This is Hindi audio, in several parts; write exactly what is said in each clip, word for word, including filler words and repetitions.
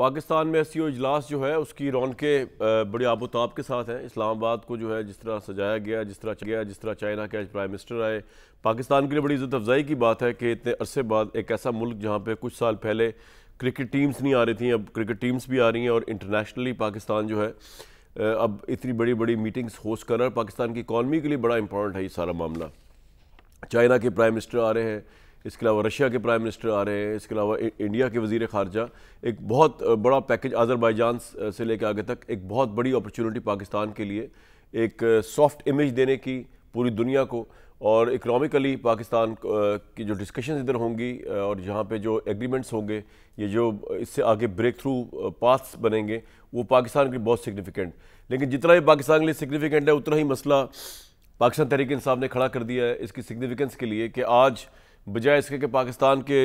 पाकिस्तान में एस सी ओ इजलास जो है उसकी रौनकें बड़े आबोताब के साथ हैं। इस्लामाबाद को जो है जिस तरह सजाया गया, जिस तरह गया, जिस तरह चाइना के आज प्राइम मिनिस्टर आए, पाकिस्तान के लिए बड़ी इज्जत अफजाई की बात है कि इतने अरसे बाद एक ऐसा मुल्क जहाँ पे कुछ साल पहले क्रिकेट टीम्स नहीं आ रही थी, अब क्रिकेट टीम्स भी आ रही हैं और इंटरनेशनली पाकिस्तान जो है अब इतनी बड़ी बड़ी मीटिंग्स होस्ट कर रहा है। पाकिस्तान की इकॉनमी के लिए बड़ा इंपॉर्टेंट है ये सारा मामला। चाइना के प्राइम मिनिस्टर आ रहे हैं, इसके अलावा रशिया के प्राइम मिनिस्टर आ रहे हैं, इसके अलावा इंडिया के वजीर खारजा, एक बहुत बड़ा पैकेज आज़रबाइजान से लेकर आगे तक एक बहुत बड़ी अपॉर्चुनिटी पाकिस्तान के लिए, एक सॉफ्ट इमेज देने की पूरी दुनिया को। और इकनॉमिकली पाकिस्तान की जो डिस्कशन इधर होंगी और जहाँ पे जो एग्रीमेंट्स होंगे, ये जो इससे आगे ब्रेक थ्रू पाथ्स बनेंगे, वो पाकिस्तान के लिए बहुत सिग्निफिकेंट। लेकिन जितना ही पाकिस्तान के लिए सिग्निफिकेंट है, उतना ही मसला पाकिस्तान तहरीक इंसाफ ने खड़ा कर दिया है इसकी सिग्निफिकेंस के लिए कि आज बजाय इसके कि पाकिस्तान के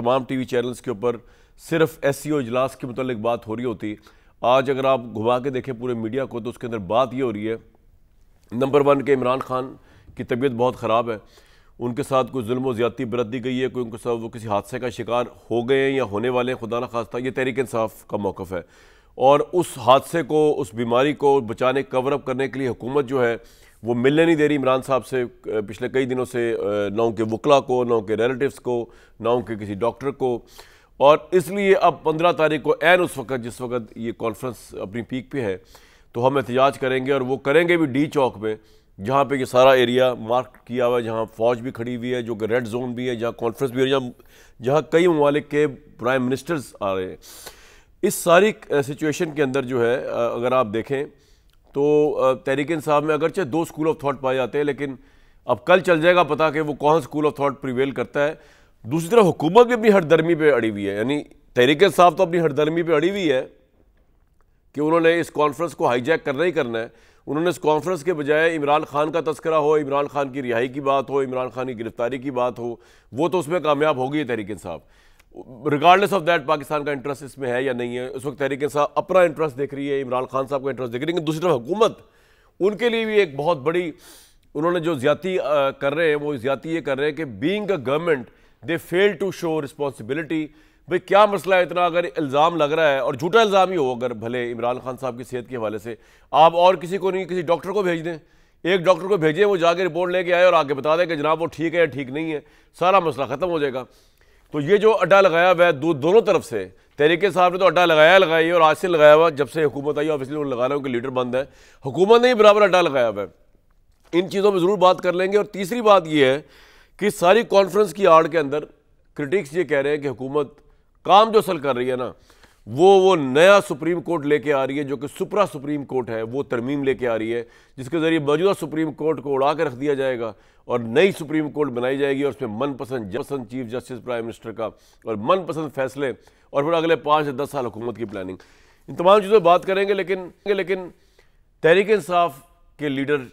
तमाम टी वी चैनल्स के ऊपर सिर्फ एस सी ओ इजलास के मतलब बात हो रही होती, आज अगर आप घुमा के देखें पूरे मीडिया को तो उसके अंदर बात ये हो रही है नंबर वन के इमरान खान की तबीयत बहुत ख़राब है, उनके साथ कोई जुल्म व ज़्यादती बरत दी गई है, कोई उनके साथ वो किसी हादसे का शिकार हो गए हैं या होने वाले हैं, खुदा न खास्ता, ये तहरीक इंसाफ का मौक़िफ़ है। और उस हादसे को, उस बीमारी को बचाने, कवरअप करने के लिए हुकूमत जो है वो मिलने नहीं दे रही इमरान साहब से पिछले कई दिनों से, ना उनके वकला को, ना उनके रिलेटिव्स को, ना उनके किसी डॉक्टर को। और इसलिए अब पंद्रह तारीख को एन उस वक्त जिस वक्त ये कॉन्फ्रेंस अपनी पीक पे है, तो हम एहतजाज करेंगे और वो करेंगे भी डी चौक में, जहाँ पे ये सारा एरिया मार्क किया हुआ है, जहाँ फ़ौज भी खड़ी हुई है, जो रेड जोन भी है, जहाँ कॉन्फ्रेंस भी है, जहाँ जहाँ कई ममालिक के प्राइम मिनिस्टर्स आ रहे हैं। इस सारी सिचुएशन के अंदर जो है अगर आप देखें तो तहरीक इंसाफ में अगरचे दो स्कूल ऑफ थॉट पाए जाते हैं, लेकिन अब कल चल जाएगा पता कि वो कौन स्कूल ऑफ थॉट प्रिवेल करता है। दूसरी तरफ हुकूमत भी अपनी हरदर्मी पे अड़ी हुई है, यानी तहरीक इंसाफ तो अपनी हरदर्मी पे अड़ी हुई है कि उन्होंने इस कॉन्फ्रेंस को हाईजैक करना ही करना है। उन्होंने इस कॉन्फ्रेंस के बजाय इमरान खान का तस्करा हो, इमरान खान की रिहाई की बात हो, इमरान खान की गिरफ्तारी की बात हो, वो तो उसमें कामयाब होगी Tehreek Insaf, regardless of that Pakistan का इंटरेस्ट इसमें है या नहीं है। उस वक्त तहरीक इंसाफ अपना इंटरेस्ट देख रही है, इमरान खान साहब का इंटरेस्ट देख रही है, लेकिन दूसरी तरफ हुकूमत उनके लिए भी एक बहुत बड़ी, उन्होंने जो ज्यादती कर रहे हैं वो ज्यादती ये कर रहे हैं कि being a government they fail to show responsibility. भाई क्या मसला है इतना, अगर इल्ज़ाम लग रहा है और झूठा इल्ज़ाम ही हो, अगर भले इमरान खान साहब की सेहत के हवाले से आप और किसी को नहीं, किसी डॉक्टर को भेज दें, एक डॉक्टर को भेजें, वो जाके रिपोर्ट लेके आए और आके बता दें कि जनाब वो ठीक है या ठीक नहीं है, सारा मसला ख़त्म हो जाएगा। तो ये जो अड्डा लगाया हुआ है दो, दोनों तरफ से, तहरीके साहब ने तो अड्डा लगाया लगाई और आज से लगाया हुआ, जब से हुकूमत आई ऑफिसली उन्होंने लगाया, उनके लीडर बंद है, हुकूमत ने ही बराबर अड्डा लगाया हुआ है। इन चीज़ों पर ज़रूर बात कर लेंगे। और तीसरी बात ये है कि सारी कॉन्फ्रेंस की आड़ के अंदर क्रिटिक्स ये कह रहे हैं कि हुकूमत काम जो असल कर रही है ना, वो वो नया सुप्रीम कोर्ट लेके आ रही है, जो कि सुप्रा सुप्रीम कोर्ट है, वो तरमीम लेके आ रही है, जिसके ज़रिए मौजूदा सुप्रीम कोर्ट को उड़ा के रख दिया जाएगा और नई सुप्रीम कोर्ट बनाई जाएगी और उसमें मनपसंद पसंद चीफ जस्टिस प्राइम मिनिस्टर का और मनपसंद फैसले और फिर अगले पाँच से दस साल हुकूमत की प्लानिंग, इन तमाम चीज़ों पर बात करेंगे। लेकिन लेकिन तहरीक इंसाफ के लीडर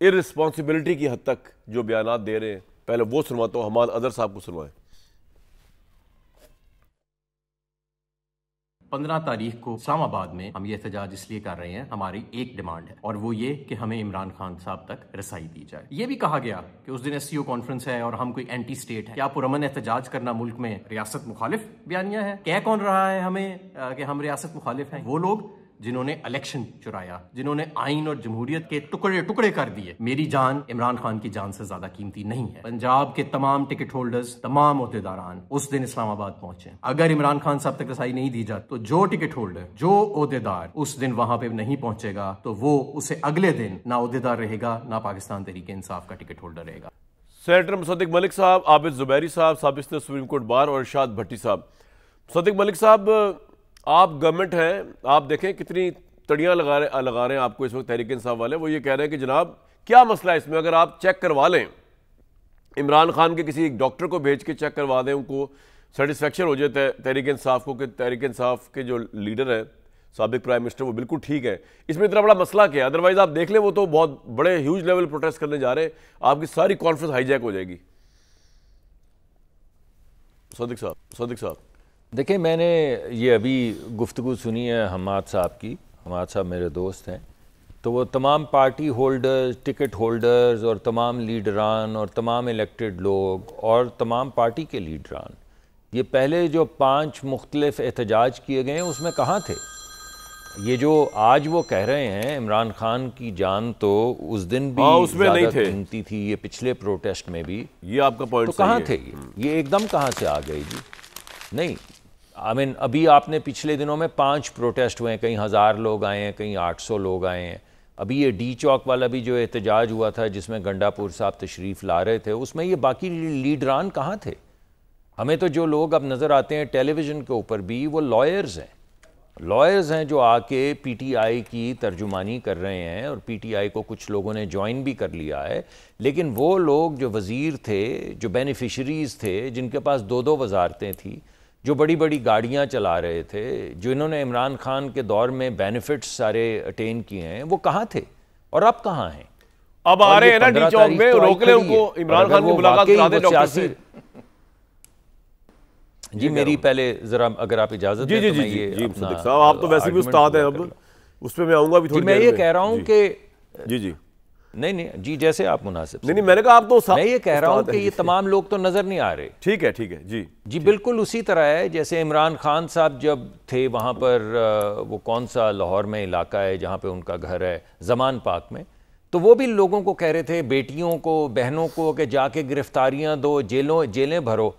इररिस्पॉन्सिबिलिटी की हद तक जो बयान दे रहे हैं, पहले वो सुनवाता हूँ, हमाद अजहर साहब को सुनवाएं। पंद्रह तारीख को इस्लामाबाद में हम ये एहतजाज इसलिए कर रहे हैं, हमारी एक डिमांड है और वो ये कि हमें इमरान खान साहब तक रसाई दी जाए। ये भी कहा गया कि उस दिन एससीओ कॉन्फ्रेंस है और हम कोई एंटी स्टेट है, क्या पुरमन एहतजाज करना मुल्क में रियासत मुखालिफ बयानिया है? क्या कौन रहा है हमें कि हम रियासत मुखालिफ हैं? वो लोग जिन्होंने इलेक्शन चुराया, जिन्होंने आइन और जमहूरियत के टुकड़े टुकड़े कर दिए। मेरी जान इमरान खान की जान से ज्यादा कीमती नहीं है। पंजाब के तमाम टिकट होल्डर्स, तमाम ओहदेदारान उस दिन इस्लामाबाद पहुंचे। अगर इमरान खान साहब तक रसाई नहीं दी जाती तो जो टिकट होल्डर, जो ओहदेदार उस दिन वहां पे नहीं पहुंचेगा तो वो उसे अगले दिन ना ओहदेदार रहेगा, ना पाकिस्तान तहरीक इंसाफ का टिकट होल्डर रहेगा। सेनेटर मुसद्दिक मलिक साहब, आबिद जुबैरी साहब, साबिक़ सुप्रीम कोर्ट बार, और इरशाद भट्टी साहब। मुसद्दिक मलिक साहब, आप गवर्नमेंट हैं, आप देखें कितनी तड़ियाँ लगा रहे लगा रहे हैं आपको इस वक्त तहरीक इंसाफ वाले। वो ये कह रहे हैं कि जनाब क्या मसला है इसमें, अगर आप चेक करवा लें, इमरान खान के किसी एक डॉक्टर को भेज के चेक करवा दें, उनको सेटिस्फेक्शन हो जाए तहरीक इंसाफ को कि तहरीक इंसाफ के जो लीडर हैं, साबिक़ प्राइम मिनिस्टर, वो बिल्कुल ठीक है, इसमें इतना बड़ा मसला क्या है? अदरवाइज़ आप देख लें वो तो बहुत बड़े ह्यूज लेवल प्रोटेस्ट करने जा रहे हैं, आपकी सारी कॉन्फ्रेंस हाईजैक हो जाएगी। मुसद्दिक़ साहब, मुसद्दिक़ साहब देखिए, मैंने ये अभी गुफ्तगू सुनी है हमाद साहब की, हमाद साहब मेरे दोस्त हैं, तो वो तमाम पार्टी होल्डर्स, टिकट होल्डर्स और तमाम लीडरान और तमाम इलेक्टेड लोग और तमाम पार्टी के लीडरान ये पहले जो पांच मुख्तलिफ एहतजाज किए गए हैं उसमें कहाँ थे? ये जो आज वो कह रहे हैं इमरान खान की जान तो उस दिन भी उसमें नहीं थे, कीमती थी, ये पिछले प्रोटेस्ट में भी। ये आपका पॉइंट तो कहाँ थे? ये ये एकदम कहाँ से आ गए जी? नहीं आई मीन अभी आपने पिछले दिनों में पांच प्रोटेस्ट हुए हैं, कहीं हज़ार लोग आए हैं, कहीं आठ सौ लोग आए हैं। अभी ये डी चौक वाला भी जो एहतजाज हुआ था जिसमें गंडापुर साहब तशरीफ ला रहे थे, उसमें ये बाकी लीडरान कहाँ थे? हमें तो जो लोग अब नज़र आते हैं टेलीविज़न के ऊपर भी वो लॉयर्स हैं, लॉयर्स हैं जो आके पीटीआई की तर्जुमानी कर रहे हैं और पीटीआई को कुछ लोगों ने ज्वाइन भी कर लिया है। लेकिन वो लोग जो वज़ीर थे, जो बेनिफिशरीज़ थे, जिनके पास दो दो वजारतें थी, जो बड़ी बड़ी गाड़ियाँ चला रहे थे, जो इन्होंने इमरान खान के दौर में बेनिफिट्स सारे अटेन किए हैं, वो कहाँ थे और अब कहाँ हैं? अब आ रहे हैं ना डी चौक में, रोक ले उनको, इमरान खान की मुलाकात करा दे डॉक्टर से। जी मेरी पहले जरा अगर आप इजाजत दें तो मैं ये अपना आप तो वैसे भी उस्ताद हैं, अब उस पे मैं आऊंगा भी थोड़ी देर में। मैं ये कह रहा हूं कि जी जी नहीं नहीं जी जैसे आप मुनासिब नहीं नहीं मैंने कहा आप तो मैं ये कह रहा हूं कि ये तमाम लोग तो नजर नहीं आ रहे। ठीक है ठीक है जी जी बिल्कुल उसी तरह है जैसे इमरान खान साहब जब थे वहां पर, वो कौन सा लाहौर में इलाका है जहाँ पे उनका घर है, जमान पार्क में, तो वो भी लोगों को कह रहे थे, बेटियों को, बहनों को कि जाके गिरफ्तारियां दो, जेलों जेलें भरो,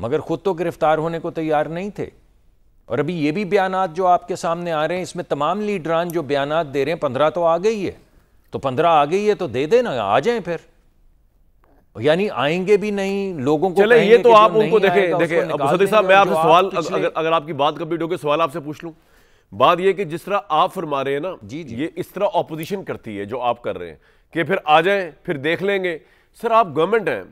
मगर खुद तो गिरफ्तार होने को तैयार नहीं थे। और अभी ये भी बयानात जो आपके सामने आ रहे हैं, इसमें तमाम लीडरान जो बयानात दे रहे हैं, पंद्रह तो आ गई है, तो पंद्रह आ गई है तो दे देना, आ जाएं फिर, यानी आएंगे भी नहीं लोगों को। चले ये तो आप उनको देखें देखें मुसद्दिक साहब मैं आपसे सवाल अगर अगर आपकी बात कंप्लीट होगी सवाल आपसे पूछ लूं। बात यह कि जिस तरह आप फरमा रहे हैं ना जी जी ये इस तरह ऑपोजिशन करती है जो आप कर रहे हैं कि फिर आ जाए फिर देख लेंगे। सर आप गवर्नमेंट हैं,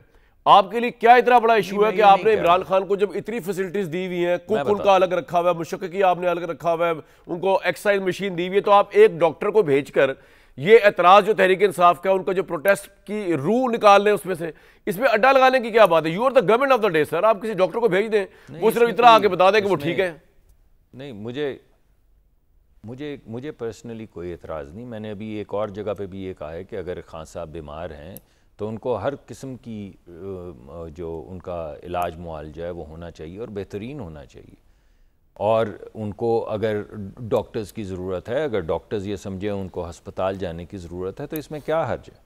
आपके लिए क्या इतना बड़ा इशू है कि आपने इमरान खान को जब इतनी फैसिलिटीज दी हुई हैं, कुक उनका अलग रखा हुआ है, मुशक्की आपने अलग रखा हुआ है, उनको एक्सरसाइज मशीन दी हुई है, तो आप एक डॉक्टर को भेजकर ये एतराज जो तहरीक इंसाफ का उनका जो प्रोटेस्ट की रूह निकाल लें उसमें से, इसमें अड्डा लगाने की क्या बात है? You are the government of the day sir, आप किसी डॉक्टर को भेज दें वो सिर्फ इतना आके बता दें कि वो ठीक है। नहीं मुझे मुझे मुझे पर्सनली कोई एतराज़ नहीं, मैंने अभी एक और जगह पर भी ये कहा है कि अगर खान साहब बीमार हैं तो उनको हर किस्म की जो उनका इलाज मुआलजा है वो होना चाहिए और बेहतरीन होना चाहिए, और उनको अगर डॉक्टर्स की ज़रूरत है, अगर डॉक्टर्स ये समझे उनको हस्पताल जाने की ज़रूरत है तो इसमें क्या हर्ज है।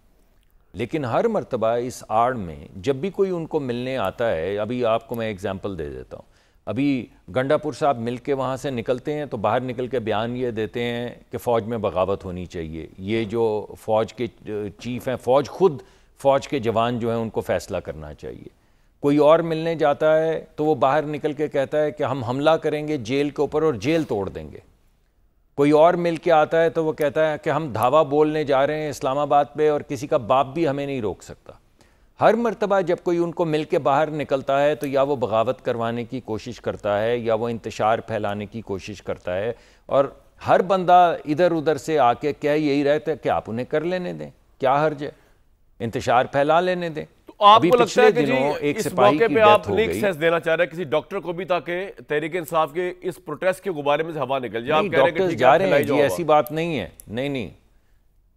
लेकिन हर मर्तबा इस आड़ में जब भी कोई उनको मिलने आता है, अभी आपको मैं एग्ज़ाम्पल दे देता हूँ, अभी गंडापुर साहब मिल के वहाँ से निकलते हैं तो बाहर निकल के बयान ये देते हैं कि फ़ौज में बगावत होनी चाहिए, ये जो फ़ौज के चीफ़ हैं, फ़ौज खुद फ़ौज के जवान जो हैं उनको फ़ैसला करना चाहिए। कोई और मिलने जाता है तो वो बाहर निकल के कहता है कि हम हमला करेंगे जेल के ऊपर और जेल तोड़ देंगे। कोई और मिल के आता है तो वो कहता है कि हम धावा बोलने जा रहे हैं इस्लामाबाद पे और किसी का बाप भी हमें नहीं रोक सकता। हर मर्तबा जब कोई उनको मिल के बाहर निकलता है तो या वो बगावत करवाने की कोशिश करता है या वो इंतशार फैलाने की कोशिश करता है, और हर बंदा इधर उधर से आके क्या यही रहता है कि आप उन्हें कर लेने दें, क्या हर्ज है, इंतशार फैला लेने दें। तो आपको लगता है कि जी एक इस मौके पे आप एक्सेस देना चाह रहे हैं किसी डॉक्टर को भी ताकि तहरीक इंसाफ के इस प्रोटेस्ट के गुब्बारे में से हवा निकल जाए? आप कह रहे हैं कि जा रहे हैं जी, ऐसी बात नहीं है, नहीं नहीं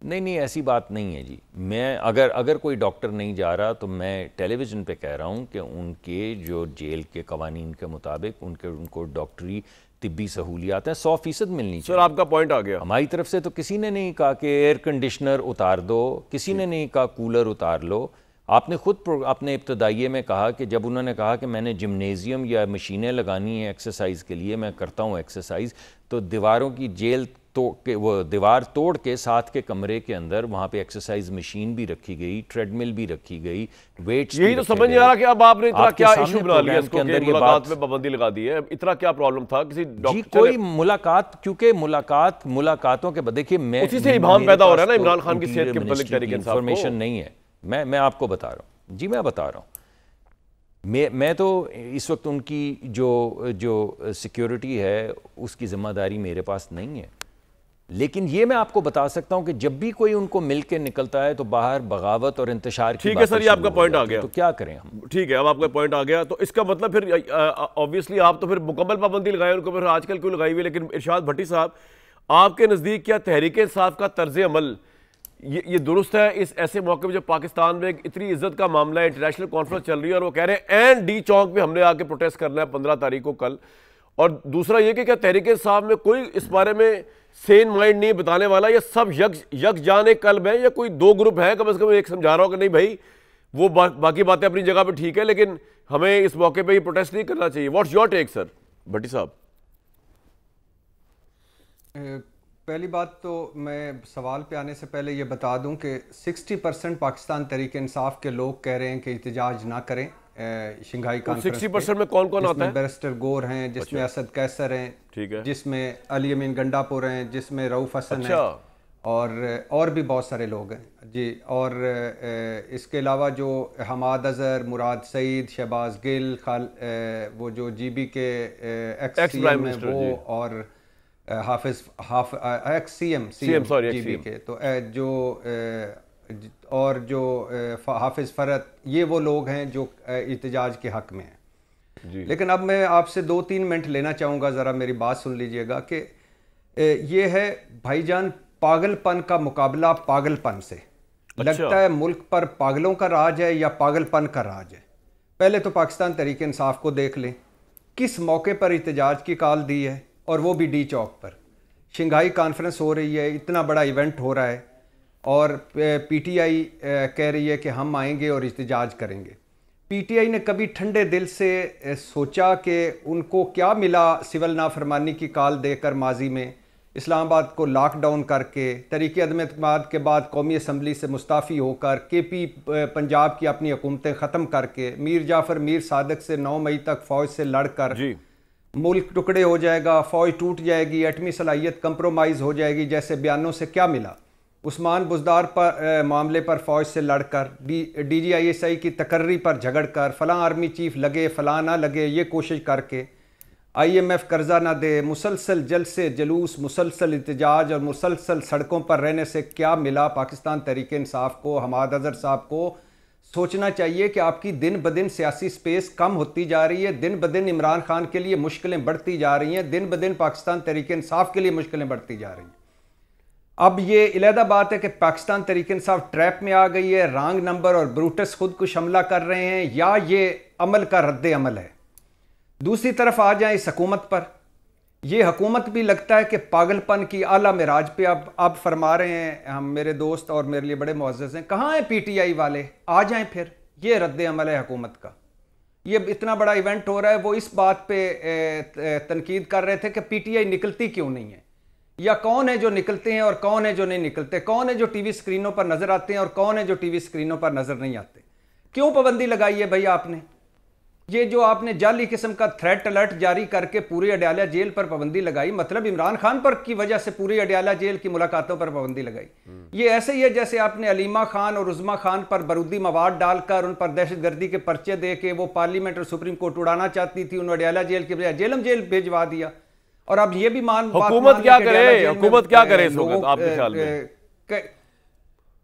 नहीं नहीं ऐसी बात नहीं है जी। मैं अगर अगर कोई डॉक्टर नहीं जा रहा तो मैं टेलीविज़न पे कह रहा हूँ कि उनके जो जेल के कवानीन के मुताबिक उनके उनको डॉक्टरी तिब्बी सहूलियात है सौ फीसद मिलनी चाहिए। सर आपका पॉइंट आ गया। हमारी तरफ से तो किसी ने नहीं कहा कि एयर कंडीशनर उतार दो, किसी ने नहीं कहा कूलर उतार लो। आपने खुद अपने इब्तदाइये में कहा कि जब उन्होंने कहा कि मैंने जिमनेजियम या मशीनें लगानी है एक्सरसाइज के लिए, मैं करता हूँ एक्सरसाइज, तो दीवारों की जेल तो के वो दीवार तोड़ के साथ के कमरे के अंदर वहाँ पे एक्सरसाइज मशीन भी रखी गई, ट्रेडमिल भी रखी गई, वेट्स। यही तो समझ नहीं आ रहा कि अब आपने इतना क्या इशू बना लिया इसके अंदर, ये बात में पाबंदी लगा दी है, इतना क्या प्रॉब्लम था किसी डॉक्टर कोई मुलाकात, क्योंकि मुलाकात मुलाकातों के देखिए मैं उसी से इबाम पैदा हो रहा है ना इमरान खान की सेहत के मुताबिक तरीके से इंफॉर्मेशन नहीं है। मैं मैं आपको बता रहा हूँ जी, मैं बता रहा हूँ, मैं मैं तो इस वक्त उनकी जो जो सिक्योरिटी है उसकी जिम्मेदारी मेरे पास नहीं है, लेकिन ये मैं आपको बता सकता हूं कि जब भी कोई उनको मिलके निकलता है तो बाहर बगावत और इंतशार की। ठीक है सर, ये आपका पॉइंट आ गया तो क्या करें हम? ठीक है, अब आपका पॉइंट आ गया तो इसका मतलब फिर ऑब्वियसली आप तो फिर मुकम्मल पाबंदी लगाए उनको, फिर आजकल क्यों लगाई हुई? लेकिन इरशाद भट्टी साहब आपके नज़दीक क्या तहरीक इंसाफ का तर्ज अमल ये ये दुरुस्त है इस ऐसे मौके पर जब पाकिस्तान में इतनी इज्जत का मामला है, इंटरनेशनल कॉन्फ्रेंस चल रही है और वो कह रहे हैं एंड डी चौक में हमने आके प्रोटेस्ट करना है पंद्रह तारीख को कल। और दूसरा ये कि क्या तहरीक इंसाफ में कोई इस बारे में सेन माइंड नहीं बताने वाला, या सब यक यकजाने कल्ब है, या कोई दो ग्रुप है? कम से कम एक समझा रहा हूँ कि नहीं भाई वो बा, बाकी बातें अपनी जगह पे ठीक है, लेकिन हमें इस मौके पे ही प्रोटेस्ट नहीं करना चाहिए। What's your take sir Bhatti साहब? पहली बात तो मैं सवाल पे आने से पहले ये बता दूं कि साठ परसेंट पाकिस्तान तहरीक इंसाफ के लोग कह रहे हैं कि एहतजाज ना करें शंघाई कॉन्फ्रेंस। सिक्सटी परसेंट में कौन कौन आता है? बैरिस्टर गोहर हैं, जिसमें असद कैसर हैं, ठीक है, जिसमें अली अमीन गंडापुर हैं, जिसमें रऊफ असद हैं, और और भी बहुत सारे लोग हैं जी। और इसके अलावा जो हमाद अजहर, मुराद सईद, शहबाज गिल, खाल वो जो जीबी के एक्स प्राइम मिनिस्टर वो, और हाफिज हाफ ex C M C M sorry GB के, तो जो और जो हाफिज फरहत, ये वो लोग हैं जो एहतजाज के हक में हैं। लेकिन अब मैं आपसे दो तीन मिनट लेना चाहूँगा, ज़रा मेरी बात सुन लीजिएगा कि ये है भाईजान पागलपन का मुकाबला पागलपन से। अच्छा। लगता है मुल्क पर पागलों का राज है या पागलपन का राज है? पहले तो पाकिस्तान तहरीक इंसाफ को देख लें, किस मौके पर एहतजाज की काल दी है, और वो भी डी चौक पर। शंघाई कॉन्फ्रेंस हो रही है, इतना बड़ा इवेंट हो रहा है, और पीटीआई कह रही है कि हम आएंगे और एहतजाज करेंगे। पीटीआई ने कभी ठंडे दिल से सोचा कि उनको क्या मिला सिविल नाफरमानी की काल देकर माजी में, इस्लामाबाद को लॉकडाउन करके, तरीके अदम एतमाद के बाद कौमी असम्बली से मुस्ताफ़ी होकर, के पी पंजाब की अपनी हुकूमतें ख़त्म करके, मीर जाफ़र मीर सादक से नौ मई तक फ़ौज से लड़ कर, मुल्क टुकड़े हो जाएगा, फ़ौज टूट जाएगी, एटमी सलाहियत कंप्रोमाइज़ हो जाएगी, जैसे बयानों से क्या मिला? उस्मान बुजदार पर आ, मामले पर फ़ौज से लड़कर, D D G I S I की तकर्री पर झगड़ कर, फ़लाँ आर्मी चीफ लगे फ़लाँ ना लगे ये कोशिश करके, आई एम एफ कर्जा ना दे, मुसलसल जलसे जलूस, मुसलसल एहतजाज और मुसलसल सड़कों पर रहने से क्या मिला? पाकिस्तान तहरीक इंसाफ को, हमाद अजहर साहब को सोचना चाहिए कि आपकी दिन ब दिन सियासी स्पेस कम होती जा रही है, दिन ब दिन इमरान खान के लिए मुश्किलें बढ़ती जा रही हैं, दिन ब दिन पाकिस्तान तहरीक इंसाफ के लिए मुश्किलें बढ़ती जा रही हैं। अब ये इलेहदा बात है कि पाकिस्तान तहरीक इंसाफ ट्रैप में आ गई है, रॉन्ग नंबर और ब्रूटस खुद कुछ हमला कर रहे हैं, या ये अमल का रद्द अमल है। दूसरी तरफ आ जाए इस हकूमत पर, ये हकूमत भी लगता है कि पागलपन की आला मिराज पे अब अब फरमा रहे हैं हम, मेरे दोस्त और मेरे लिए बड़े मुआज़्ज़ज़ हैं। कहाँ हैं पीटीआई वाले? आ जाएं फिर, ये रद्द अमल है हकूमत का। ये इतना बड़ा इवेंट हो रहा है, वो इस बात पे तनकीद कर रहे थे कि पीटीआई निकलती क्यों नहीं है, या कौन है जो निकलते हैं और कौन है जो नहीं निकलते, कौन है जो टी वी स्क्रीनों पर नज़र आते हैं और कौन है जो टी वी स्क्रीनों पर नज़र नहीं आते। क्यों पाबंदी लगाई है भैया आपने? ये जो आपने जाली किस्म का थ्रेट अलर्ट जारी करके पूरी अडियाला जेल पर पाबंदी लगाई, मतलब इमरान खान पर की वजह से पूरी अडियाला जेल की मुलाकातों पर पाबंदी लगाई। ये ऐसे ही है जैसे आपने अलीमा खान और उज़मा खान पर बारूदी मवाद डालकर उन पर दहशतगर्दी के पर्चे दे के, वो पार्लियामेंट और सुप्रीम कोर्ट उड़ाना चाहती थी, उन्होंने अडियाला जेल के बजाय जेलम जेल भेजवा दिया। और अब ये भी मान हुकूमत क्या करे, हुकूमत क्या करे इस वक्त आपके ख्याल में?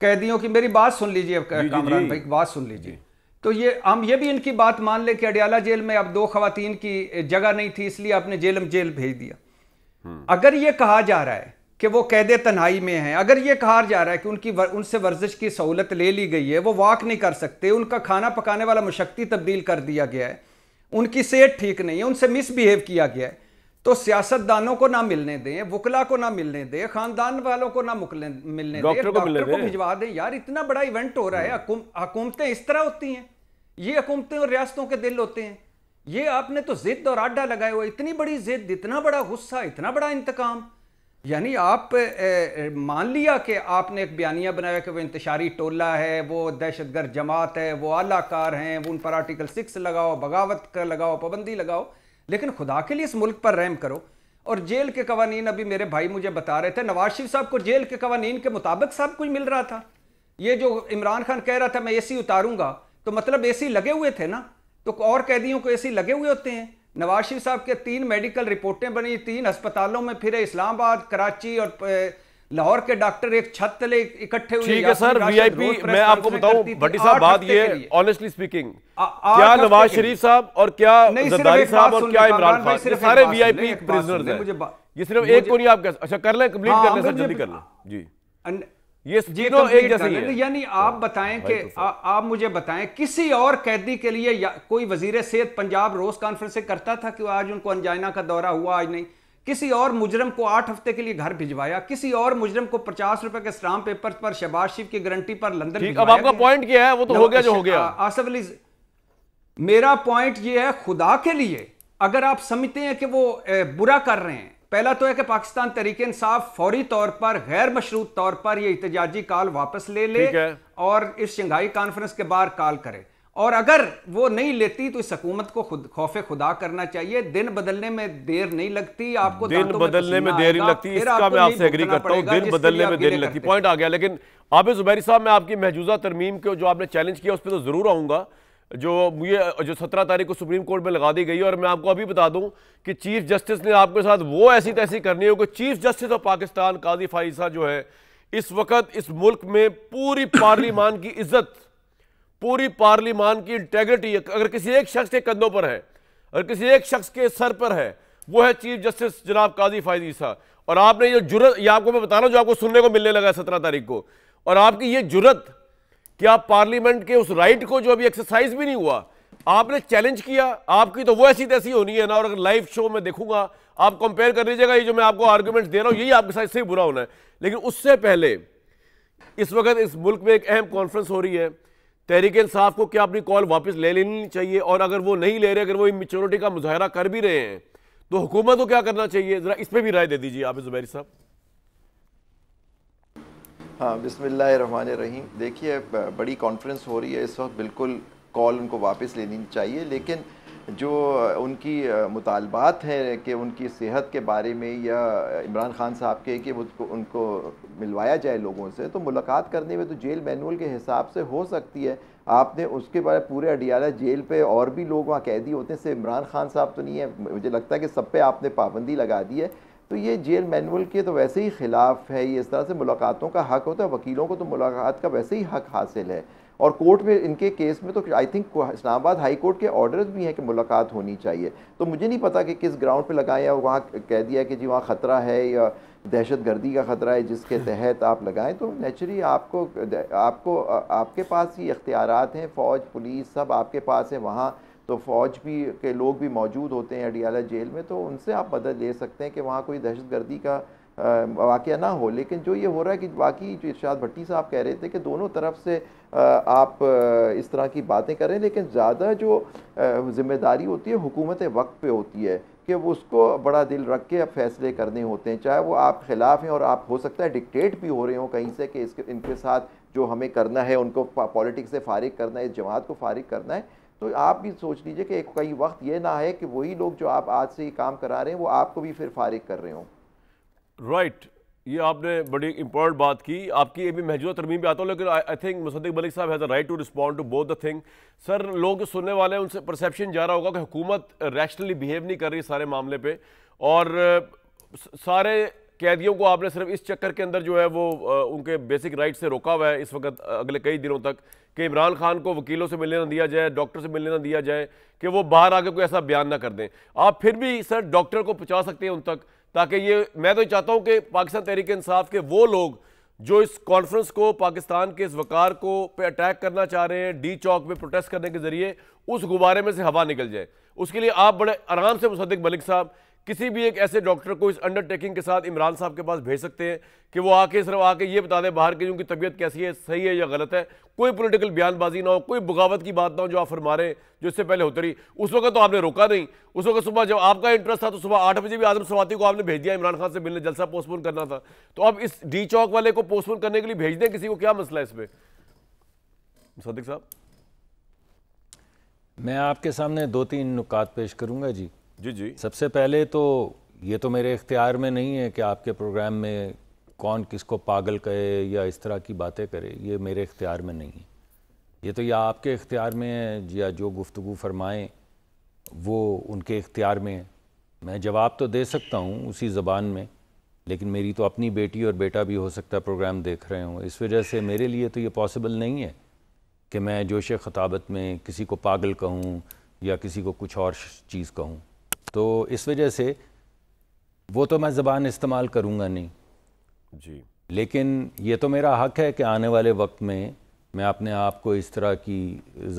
कैदियों की मेरी बात सुन लीजिए, कामरान भाई बात सुन लीजिए। तो ये हम ये भी इनकी बात मान ले कि अडियाला जेल में अब दो खवातीन की जगह नहीं थी, इसलिए आपने जेलम जेल भेज दिया। अगर ये कहा जा रहा है कि वो कैदे तन्हाई में हैं, अगर ये कहा जा रहा है कि उनकी वर, उनसे वर्जिश की सहूलत ले ली गई है, वो वॉक नहीं कर सकते, उनका खाना पकाने वाला मुशक्ति तब्दील कर दिया गया है, उनकी सेहत ठीक नहीं है, उनसे मिसबिहेव किया गया है, तो सियासतदानों को ना मिलने दें, वकला को ना मिलने दें, खानदान वालों को ना मिलने दें, डॉक्टर को भिजवा दें। यार इतना बड़ा इवेंट हो रहा है, हुकूमतें इस तरह होती हैं, ये हुकूमतें और रियासतों के दिल होते हैं। ये आपने तो जिद और आड्डा लगाए हुए, इतनी बड़ी जिद, इतना बड़ा गुस्सा, इतना बड़ा इंतकाम, यानी आप ए, मान लिया कि आपने एक बयानिया बनाया कि वो इंतशारी टोला है, वो दहशतगर्द जमात है, वो आलाकार हैं, वो उन पर आर्टिकल सिक्स लगाओ, बगावत का लगाओ, पाबंदी लगाओ, लेकिन खुदा के लिए इस मुल्क पर रहम करो। और जेल के कवानीन, अभी मेरे भाई मुझे बता रहे थे, नवाज शरीफ साहब को जेल के कवानीन के मुताबिक सब कुछ मिल रहा था। ये जो इमरान खान कह रहा था मैं एसी उतारूंगा, तो मतलब एसी लगे हुए थे ना, तो और कैदियों को एसी लगे हुए होते हैं। नवाज शरीफ साहब के तीन मेडिकल रिपोर्टें बनी, तीन अस्पतालों में फिरे, इस्लामाबाद, कराची और लाहौर के डॉक्टर एक छत तले इकट्ठे हुए। ठीक है सर, वीआईपी मैं आपको बताऊं भट्टी साहब, बात ये ऑनेस्टली स्पीकिंग, क्या नवाज शरीफ साहब और क्या ज़रदारी साहब और क्या इमरान खान, ये सारे वीआईपी प्रिजनर्स हैं, ये सिर्फ एक को नहीं आप। अच्छा कर लें, कंप्लीट कर लें सर, जल्दी कर लें जी। ये तीनों एक जैसी है। यानी आप बताएं कि आप मुझे बताएं किसी और कैदी के लिए कोई वजीर सेहत पंजाब रोज कॉन्फ्रेंस से करता था कि आज उनको अंजाइना का दौरा हुआ, आज नहीं। किसी और मुजरम को आठ हफ्ते के लिए घर भिजवाया, किसी और मुजरम को पचास रुपए के स्टाम्प पेपर पर शहबाज शरीफ की गारंटी पर लंदन। अब आपका पॉइंट क्या है? वो तो हो गया जो हो गया। आसिफ अली, मेरा पॉइंट ये है, खुदा के लिए अगर आप समझते हैं कि वो बुरा कर रहे हैं, पहला तो है कि पाकिस्तान तहरीक इंसाफ फौरी तौर पर गैर मशरूत तौर पर यह एहतजाजी कॉल वापस ले ले और इस शंघाई कॉन्फ्रेंस के बाहर कॉल करे, और अगर वो नहीं लेती तो इस हुकूमत को खुद खौफ खुदा करना चाहिए। दिन बदलने में देर नहीं लगती आपको, दिन बदलने में देर नहीं लगती, इसका मैं आपसे एग्री करता हूँ, दिन बदलने में देर नहीं लगती, पॉइंट आ गया। लेकिन आबिद जुबैरी साहब, मैं आपकी महजूजा तरमीम को जो आपने चैलेंज किया उस पर तो जरूर आऊँगा, जो मुझे जो सत्रह तारीख को सुप्रीम कोर्ट में लगा दी गई। और मैं आपको अभी बता दूं कि चीफ जस्टिस ने आपके साथ वो ऐसी तैसी करनी होगी। Chief justice of Pakistan Qazi Faez Isa जो है इस वक्त इस मुल्क में पूरी पार्लियामान की इज्जत, पूरी पार्लियामान की इंटेग्रिटी अगर किसी एक शख्स के कंधों पर है, अगर किसी एक शख्स के सर पर है, वो है चीफ जस्टिस जनाब काजी फाइज ईसा। और आपने ये जुर्रत, ये आपको मैं बता रहा हूँ जो आपको सुनने को मिलने लगा सत्रह तारीख को, और आपकी ये जुर्रत कि आप पार्लियामेंट के उस राइट को जो अभी एक्सरसाइज भी नहीं हुआ आपने चैलेंज किया, आपकी तो वो ऐसी तैसी होनी है ना। और अगर लाइव शो में देखूंगा, आप कंपेयर कर लीजिएगा, ये जो मैं आपको आर्गुमेंट्स दे रहा हूँ यही आपके साथ से बुरा होना है। लेकिन उससे पहले इस वक्त इस मुल्क में एक अहम कॉन्फ्रेंस हो रही है, तहरीक इंसाफ को क्या अपनी कॉल वापस ले लेनी चाहिए? और अगर वो नहीं ले रहे, अगर वो इमेच्योरिटी का मुजाहरा कर भी रहे हैं, तो हुकूमत को क्या करना चाहिए? जरा इस पर भी राय दे दीजिए आबिद जुबैरी साहब। हाँ, बिस्मिल्लाहिर्रहमानिर्रहीम। देखिए, बड़ी कॉन्फ्रेंस हो रही है इस वक्त, बिल्कुल कॉल उनको वापस लेनी चाहिए, लेकिन जो उनकी मुतालबात हैं कि उनकी सेहत के बारे में या इमरान खान साहब के कि उनको मिलवाया जाए लोगों से, तो मुलाकात करने में तो जेल मैनुअल के हिसाब से हो सकती है। आपने उसके बाद पूरे अडियाला जेल पे और भी लोग वहाँ कैदी होते हैं, सिर्फ इमरान खान साहब तो नहीं है, मुझे लगता है कि सब पे आपने पाबंदी लगा दी है। तो ये जेल मैनुअल के तो वैसे ही ख़िलाफ़ है। ये इस तरह से मुलाकातों का हक़ होता है, वकीलों को तो मुलाकात का वैसे ही हक़ हासिल है। और कोर्ट में इनके केस में तो I think Islamabad high court के ऑर्डर्स भी हैं कि मुलाकात होनी चाहिए। तो मुझे नहीं पता कि किस ग्राउंड पे लगाएं, या वहाँ कह दिया कि जी वहाँ ख़तरा है या दहशतगर्दी का ख़तरा है जिसके तहत आप लगाएं, तो नेचुरली आपको आपको आपके पास ही इख्तियारात हैं, फ़ौज पुलिस सब आपके पास है। वहाँ तो फ़ौज भी के लोग भी मौजूद होते हैं अडियाला जेल में, तो उनसे आप मदद ले सकते हैं कि वहाँ कोई दहशतगर्दी का वाक़या ना हो। लेकिन जो ये हो रहा है कि वाकई जो इरशाद भट्टी साहब कह रहे थे कि दोनों तरफ से आप इस तरह की बातें करें, लेकिन ज़्यादा जो जिम्मेदारी होती है हुकूमत वक्त पे होती है कि वो उसको बड़ा दिल रख के अब फैसले करने होते हैं, चाहे वो आप खिलाफ हैं और आप हो सकता है डिक्टेट भी हो रहे हों कहीं से कि इसके इनके साथ जो हमें करना है, उनको पॉलिटिक्स से फारिग करना है, इस जमात को फारिग करना है। तो आप भी सोच लीजिए कि एक कई वक्त ये ना है कि वही लोग जो आप आज से ही काम करा रहे हैं वो आपको भी फिर फारिग कर रहे हो। Right right. ये आपने बड़ी इंपॉर्टेंट बात की, आपकी ये भी महजूदा तरमीम पे आता हूँ, लेकिन आई थिंक मुसद्दिक मलिक साहब has a right to respond to both the thing. Sir, लोग सुनने वाले हैं, उनसे परसेप्शन जा रहा होगा कि हुकूमत रैशनली बिहेव नहीं कर रही सारे मामले पर, और सारे कैदियों को आपने सिर्फ इस चक्कर के अंदर जो है वो उनके बेसिक राइट से रोका हुआ है इस वक्त अगले कई दिनों तक, कि इमरान खान को वकीलों से मिलने ना दिया जाए, डॉक्टर से मिलने ना दिया जाए, कि वो बाहर आके कोई ऐसा बयान ना कर दें। आप फिर भी सर डॉक्टर को पहुँचा सकते हैं उन तक, ताकि ये मैं तो चाहता हूँ कि पाकिस्तान तहरीक इंसाफ के वो लोग जो इस कॉन्फ्रेंस को, पाकिस्तान के इस वकार को पे अटैक करना चाह रहे हैं, डी चौक में प्रोटेस्ट करने के जरिए, उस गुब्बारे में से हवा निकल जाए। उसके लिए आप बड़े आराम से मुसद्दिक मलिक साहब किसी भी एक ऐसे डॉक्टर को इस अंडरटेकिंग के साथ इमरान साहब के पास भेज सकते हैं कि वो आके सिर्फ आके ये बता दें बाहर के उनकी तबीयत कैसी है, सही है या गलत है, कोई पॉलिटिकल बयानबाजी ना हो, कोई बगावत की बात ना हो जो आप फरमा रहे हैं, जो इससे पहले होती रही। उस वक्त तो आपने रोका नहीं, उस वक्त सुबह जब आपका इंटरेस्ट था तो सुबह आठ बजे भी आजम सवाती को आपने भेज दिया इमरान खान से मिलने, जलसा पोस्टपोन करना था, तो अब इस डी चौक वाले को पोस्टपोन करने के लिए भेज दें किसी को, क्या मसला है इस पर? मुसद्दिक साहब, मैं आपके सामने दो तीन नुकात पेश करूँगा। जी जी जी सबसे पहले तो ये तो मेरे इख्तियार में नहीं है कि आपके प्रोग्राम में कौन किसको पागल कहे या इस तरह की बातें करे, ये मेरे इख्तियार में नहीं है। ये तो या आपके इख्तियार में है या जो गुफ्तगू फरमाएँ वो उनके इख्तियार में है। मैं जवाब तो दे सकता हूँ उसी ज़बान में, लेकिन मेरी तो अपनी बेटी और बेटा भी हो सकता है प्रोग्राम देख रहे हों, इस वजह से मेरे लिए तो ये पॉसिबल नहीं है कि मैं जोश खिताबत में किसी को पागल कहूँ या किसी को कुछ और चीज़ कहूँ। तो इस वजह से वो तो मैं ज़बान इस्तेमाल करूँगा नहीं जी। लेकिन ये तो मेरा हक़ है कि आने वाले वक्त में मैं अपने आप को इस तरह की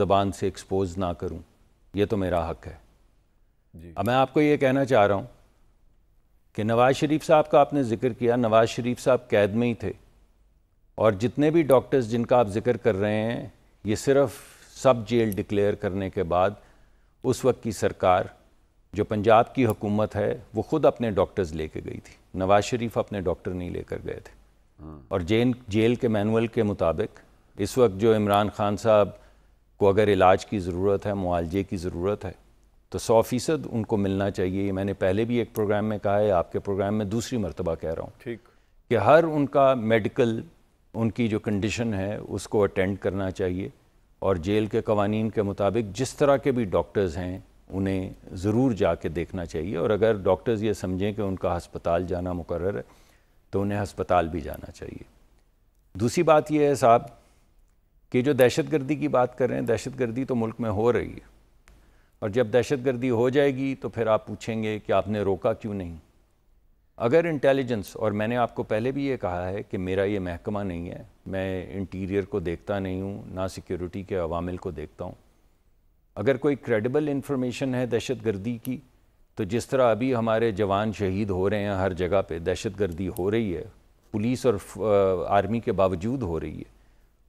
ज़बान से एक्सपोज ना करूं, ये तो मेरा हक़ है जी। अब मैं आपको ये कहना चाह रहा हूं कि नवाज़ शरीफ साहब का आपने ज़िक्र किया, नवाज़ शरीफ साहब कैद में ही थे और जितने भी डॉक्टर्स जिनका आप ज़िक्र कर रहे हैं ये सिर्फ़ सब जेल डिक्लेयर करने के बाद उस वक्त की सरकार जो पंजाब की हुकूमत है वो ख़ुद अपने डॉक्टर्स लेके गई थी, नवाज़ शरीफ अपने डॉक्टर नहीं लेकर गए थे। और जेल जेल के मैनुअल के मुताबिक इस वक्त जो इमरान खान साहब को अगर इलाज की ज़रूरत है, मुआलजे की ज़रूरत है तो सौ फ़ीसद उनको मिलना चाहिए। ये मैंने पहले भी एक प्रोग्राम में कहा है, आपके प्रोग्राम में दूसरी मरतबा कह रहा हूँ ठीक, कि हर उनका मेडिकल उनकी जो कंडीशन है उसको अटेंड करना चाहिए और जेल के कवानीन के मुताबिक जिस तरह के भी डॉक्टर्स हैं उन्हें ज़रूर जाके देखना चाहिए। और अगर डॉक्टर्स ये समझें कि उनका हस्पताल जाना मुकर्रर है तो उन्हें हस्पताल भी जाना चाहिए। दूसरी बात यह है साहब कि जो दहशतगर्दी की बात कर रहे हैं, दहशतगर्दी तो मुल्क में हो रही है और जब दहशतगर्दी हो जाएगी तो फिर आप पूछेंगे कि आपने रोका क्यों नहीं। अगर इंटेलिजेंस, और मैंने आपको पहले भी ये कहा है कि मेरा ये महकमा नहीं है, मैं इंटीरियर को देखता नहीं हूँ ना सिक्योरिटी के अवामिल को देखता हूँ। अगर कोई क्रेडिबल इंफॉर्मेशन है दहशतगर्दी की तो जिस तरह अभी हमारे जवान शहीद हो रहे हैं हर जगह पे, दहशतगर्दी हो रही है, पुलिस और आर्मी के बावजूद हो रही है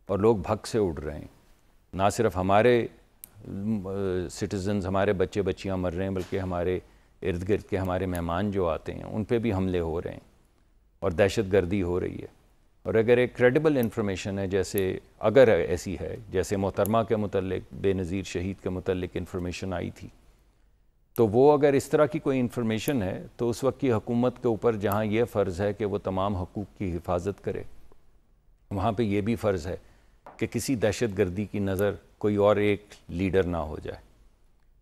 और लोग भग से उड़ रहे हैं। ना सिर्फ हमारे सिटीजन्स, हमारे बच्चे बच्चियां मर रहे हैं बल्कि हमारे इर्द गिर्द के हमारे मेहमान जो आते हैं उन पे भी हमले हो रहे हैं और दहशतगर्दी हो रही है। और अगर एक क्रेडिबल इंफॉर्मेशन है, जैसे अगर ऐसी है, जैसे मोहतरमा के मुतल्लिक, बेनज़ीर शहीद के मुतल्लिक इंफॉर्मेशन आई थी, तो वो अगर इस तरह की कोई इंफॉर्मेशन है तो उस वक्त की हुकूमत के ऊपर जहाँ ये फ़र्ज़ है कि वो तमाम हकूक़ की हिफाजत करे, वहाँ पर यह भी फ़र्ज़ है कि किसी दहशतगर्दी की नज़र कोई और एक लीडर ना हो जाए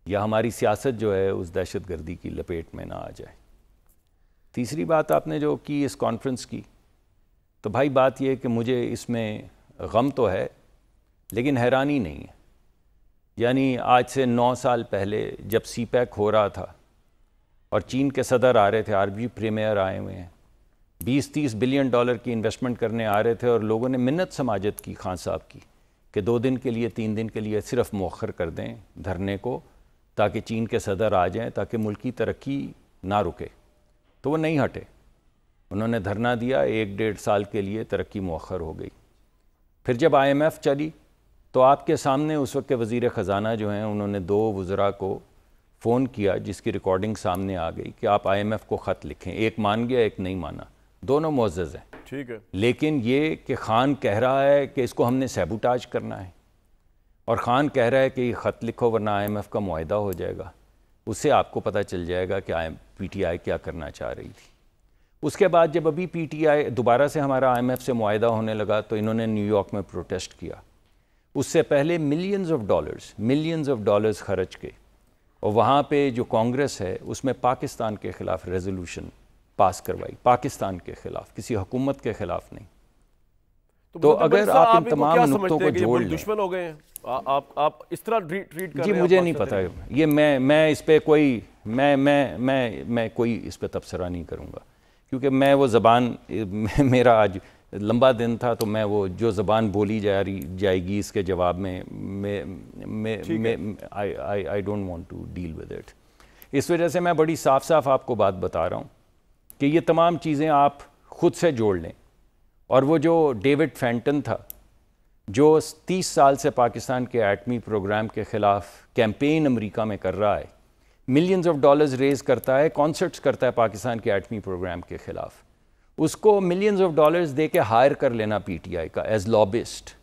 या हमारी सियासत जो है उस दहशतगर्दी की लपेट में ना आ जाए। तीसरी बात आपने जो की इस कॉन्फ्रेंस की, तो भाई बात यह कि मुझे इसमें गम तो है लेकिन हैरानी नहीं है। यानी आज से नौ साल पहले जब सी पैक हो रहा था और चीन के सदर आ रहे थे, आरबी प्रीमियर आए हुए हैं, बीस तीस बिलियन डॉलर की इन्वेस्टमेंट करने आ रहे थे और लोगों ने मिन्नत समाजत की खान साहब की कि दो दिन के लिए तीन दिन के लिए सिर्फ मौखर कर दें धरने को ताकि चीन के सदर आ जाएं, ताकि मुल्क की तरक्की ना रुके। तो वो नहीं हटे, उन्होंने धरना दिया, एक डेढ़ साल के लिए तरक्की मौखर हो गई। फिर जब आई एम एफ चली तो आपके सामने उस वक्त के वज़ीर ख़जाना जो हैं उन्होंने दो वज़रा को फ़ोन किया जिसकी रिकॉर्डिंग सामने आ गई कि आप आई एम एफ को ख़त लिखें। एक मान गया, एक नहीं माना, दोनों मुअज़्ज़ज़ हैं ठीक है। लेकिन ये कि ख़ान कह रहा है कि इसको हमने सैबोटाज करना है और ख़ान कह रहा है कि ये ख़त लिखो वरना आई एम एफ का मुआहिदा हो जाएगा, उससे आपको पता चल जाएगा कि आई पी टी आई क्या करना चाह रही थी। उसके बाद जब अभी पी टी आई दोबारा से हमारा आई एम एफ से मुआहिदा होने लगा तो इन्होंने न्यूयॉर्क में प्रोटेस्ट किया। उससे पहले millions of dollars millions of dollars खर्च के और वहाँ पर जो कांग्रेस है उसमें पाकिस्तान के ख़िलाफ़ रेजोल्यूशन पास करवाई, पाकिस्तान के खिलाफ, किसी हुकूमत के खिलाफ नहीं। तो, तो अगर आप इन तमाम नुक्तों को जोड़ लें, दुश्मन हो गए हैं आप, आप इस तरह ट्रीट कर जी रहे हैं, मुझे नहीं पता है। ये मैं मैं इस पे कोई मैं मैं मैं मैं कोई इस पे तबसरा नहीं करूँगा क्योंकि मैं वो ज़बान, मेरा आज लंबा दिन था तो मैं वो जो ज़बान बोली जा रही जाएगी इसके जवाब में I don't want to deal with it. इस वजह से मैं बड़ी साफ साफ आपको बात बता रहा हूँ कि ये तमाम चीज़ें आप ख़ुद से जोड़ लें। और वो जो डेविड फैंटन था जो तीस साल से पाकिस्तान के एटमी प्रोग्राम के ख़िलाफ़ कैंपेन अमेरिका में कर रहा है, मिलियंस ऑफ डॉलर्स रेज़ करता है, कॉन्सर्ट्स करता है पाकिस्तान के एटमी प्रोग्राम के ख़िलाफ़, उसको मिलियंस ऑफ डॉलर्स दे के हायर कर लेना पी टी आई का एज लॉबिस्ट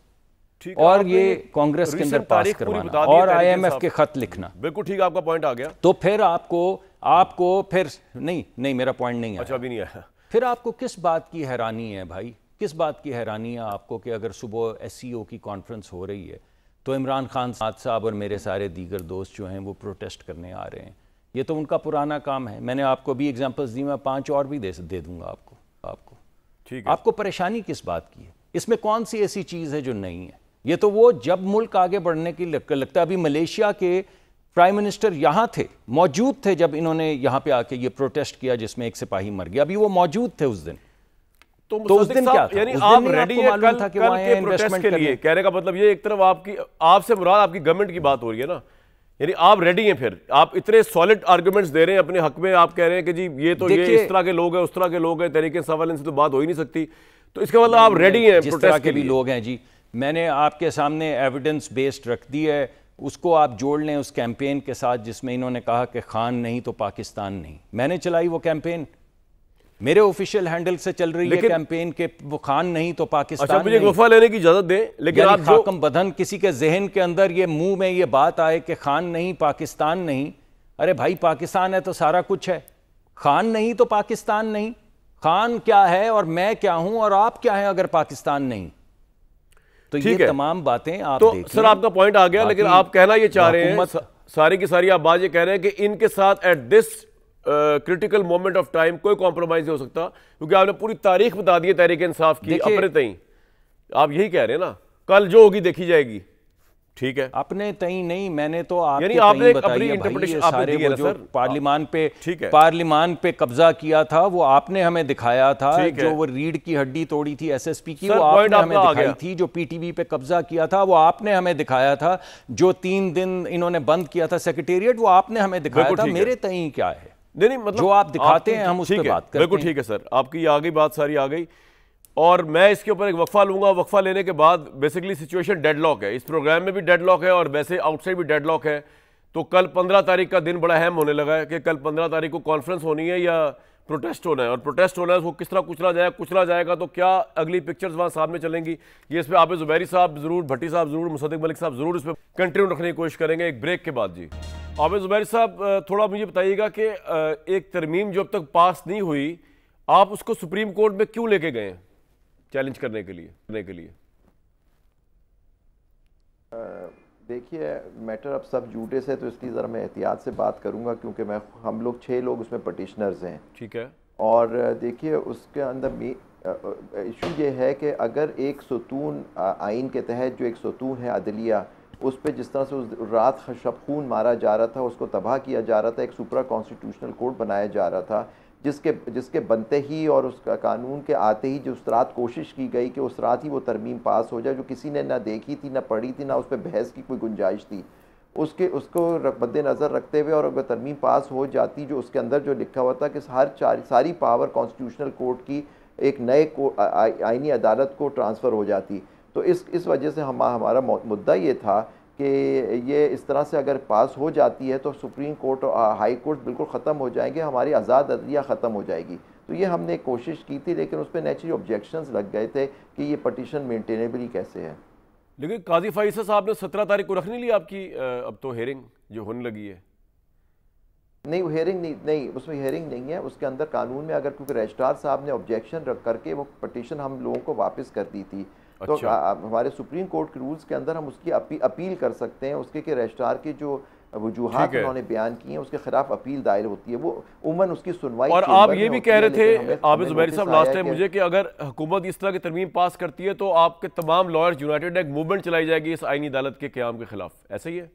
और ये कांग्रेस के अंदर पास करवाना और आई एम एफ के ख़त लिखना। बिल्कुल ठीक, आपका पॉइंट आ गया। तो फिर आपको आपको फिर नहीं नहीं मेरा पॉइंट नहीं है। अच्छा, भी नहीं आया। फिर आपको किस बात की हैरानी है भाई, किस बात की हैरानी है आपको कि अगर सुबह एस सी ओ की कॉन्फ्रेंस हो रही है तो इमरान खान साहब और मेरे सारे दीगर दोस्त जो हैं वो प्रोटेस्ट करने आ रहे हैं। ये तो उनका पुराना काम है, मैंने आपको भी एग्जाम्पल्स दी, मैं पाँच और भी दे दे दूंगा आपको आपको ठीक है। आपको परेशानी किस बात की है? इसमें कौन सी ऐसी चीज़ है जो नहीं है? ये तो वो जब मुल्क आगे बढ़ने की लगता है, अभी मलेशिया के प्राइम मिनिस्टर यहाँ थे, मौजूद थे जब इन्होंने यहाँ पे आके ये प्रोटेस्ट किया जिसमें एक सिपाही मर गया, अभी वो मौजूद थे उस दिन। तो उस दिन क्या था? यानी आप रेडी है कल था कि कल के प्रोटेस्ट के लिए, कहने का मतलब ये एक तरफ आपकी, आपसे मुराद आपकी गवर्नमेंट की बात हो रही है ना, यानी आप रेडी हैं, फिर आप इतने सॉलिड आर्गुमेंट्स दे रहे हैं अपने हक में, आप कह रहे हैं कि जी ये तो ये इस तरह के लोग हैं, उस तरह के लोग हैं, तरीके सवाल से तो बात हो ही नहीं सकती, तो इसका मतलब आप रेडी हैं प्रोटेस्ट के भी लोग हैं जी। मैंने आपके सामने एविडेंस बेस्ड रख दी है, उसको आप जोड़ लें उस कैंपेन के साथ जिसमें इन्होंने कहा कि खान नहीं तो पाकिस्तान नहीं। मैंने चलाई वो कैंपेन, मेरे ऑफिशियल हैंडल से चल रही है कैंपेन के खान नहीं तो पाकिस्तान। मुझे गुफा लेने की इजाजत दें, लेकिन आप खाकम बदन किसी के जहन के अंदर ये मुंह में ये बात आए कि खान नहीं पाकिस्तान नहीं, अरे भाई पाकिस्तान है तो सारा कुछ है, खान नहीं तो पाकिस्तान नहीं, खान क्या है और मैं क्या हूं और आप क्या है अगर पाकिस्तान नहीं, तो ये तमाम बातें आप तो सर आपका पॉइंट आ गया। लेकिन आप कहना ये चाह रहे हैं सारी की सारी आप बात ये कह रहे हैं कि इनके साथ at this critical moment of time कोई कॉम्प्रोमाइज हो सकता, क्योंकि आपने पूरी तारीख बता दी है तहरीक इंसाफ की अपने तई, आप यही कह रहे हैं ना, कल जो होगी देखी जाएगी, ठीक है अपने तई नहीं, मैंने तो आपने अपनी इंटरप्रिटेशन आपने दी है सर। पार्लियामान पे पार्लियामान पे कब्जा किया था वो आपने हमें दिखाया था, जो वो रीढ़ की हड्डी तोड़ी थी एसएसपी की वो आपने हमें दिखाई थी, जो पीटीवी पे कब्जा किया था वो आपने हमें दिखाया था, जो तीन दिन इन्होंने बंद किया था सेक्रेटेरिएट वो आपने हमें दिखाया था, मेरे तई क्या है? नहीं नहीं, मतलब जो आप दिखाते हैं हम उस पे बात करते हैं। बिल्कुल ठीक है सर, आपकी आ गई बात, सारी आ गई, और मैं इसके ऊपर एक वक्फा लूंगा। वक्फा लेने के बाद बेसिकली सिचुएशन डेडलॉक है, इस प्रोग्राम में भी डेडलॉक है और वैसे आउटसाइड भी डेडलॉक है। तो कल पंद्रह तारीख का दिन बड़ा अहम होने लगा है कि कल पंद्रह तारीख को कॉन्फ्रेंस होनी है या प्रोटेस्ट होना है, और प्रोटेस्ट होना है उसको किस तरह कुचला जाए, कुचला जाएगा तो क्या अगली पिक्चर्स वहाँ सामने चलेंगी, ये इस पर आबिद जुबैरी साहब ज़रूर, भट्टी साहब ज़रूर, मुसद्दिक मलिक साहब ज़रूर इस पर कंटिन्यू रखने की कोशिश करेंगे एक ब्रेक के बाद। जी आबिद जुबैरी साहब, थोड़ा मुझे बताइएगा कि एक तरमीम जो अब तक पास नहीं हुई आप उसको सुप्रीम कोर्ट में क्यों लेके गए हैं चैलेंज करने के लिए करने के लिए? देखिए मैटर अब सब जूडिस है, तो इसलिए ज़रा मैं एहतियात से बात करूंगा, क्योंकि मैं हम लोग छः लोग उसमें पटिशनर्स हैं, ठीक है। और देखिए उसके अंदर भी इशू ये है कि अगर एक सतून आइन के तहत जो एक सतून है अदलिया, उस पर जिस तरह से उस रात शबखून मारा जा रहा था, उसको तबाह किया जा रहा था, एक सुप्रा कॉन्स्टिट्यूशनल कोर्ट बनाया जा रहा था, जिसके जिसके बनते ही और उसका कानून के आते ही जो उस रात कोशिश की गई कि उस रात ही वो तरमीम पास हो जाए जो किसी ने ना देखी थी, ना पढ़ी थी, ना उस पर बहस की कोई गुंजाइश थी, उसके उसको मद्देनज़र रखते हुए, और अगर तरमीम पास हो जाती जो उसके अंदर जो लिखा हुआ था कि हर चार सारी पावर कॉन्स्टिट्यूशनल कोर्ट की एक नए को आइनी अदालत को ट्रांसफ़र हो जाती। तो इस इस वजह से हम हमारा मुद्दा ये था कि ये इस तरह से अगर पास हो जाती है तो सुप्रीम कोर्ट और हाई कोर्ट बिल्कुल ख़त्म हो जाएंगे, हमारी आज़ाद अदलिया ख़त्म हो जाएगी। तो ये हमने कोशिश की थी, लेकिन उस पर नेचुरली ऑब्जेक्शंस लग गए थे कि ये पटिशन मेंटेनेबली कैसे है। लेकिन काजी फैज़ साहब ने सत्रह तारीख को रख नहीं लिया आपकी, अब तो हेयरिंग जो होने लगी है? नहीं वो हेयरिंग नहीं नहीं उसमें हेयरिंग नहीं है, उसके अंदर कानून में अगर, क्योंकि रजिस्ट्रार साहब ने ऑब्जेक्शन रख करके वो पटिशन हम लोगों को वापस कर दी थी। तो अच्छा। आ, हमारे सुप्रीम कोर्ट के रूल्स के अंदर हम उसकी अपी, अपील कर सकते हैं, उसके के रजिस्ट्रार के जो वजूहात उन्होंने बयान किए हैं उसके खिलाफ अपील दायर होती है, वो उमन उसकी सुनवाई। और आप ये भी कह रहे थे आबिद जुबैरी साहब लास्ट टाइम मुझे कि अगर हुकूमत इस तरह की तरमीम पास करती है तो आपके तमाम लॉयर्स यूनाइटेड एक मूवमेंट चलाई जाएगी इस आईनी अदालत के क़याम के खिलाफ, ऐसा ही है?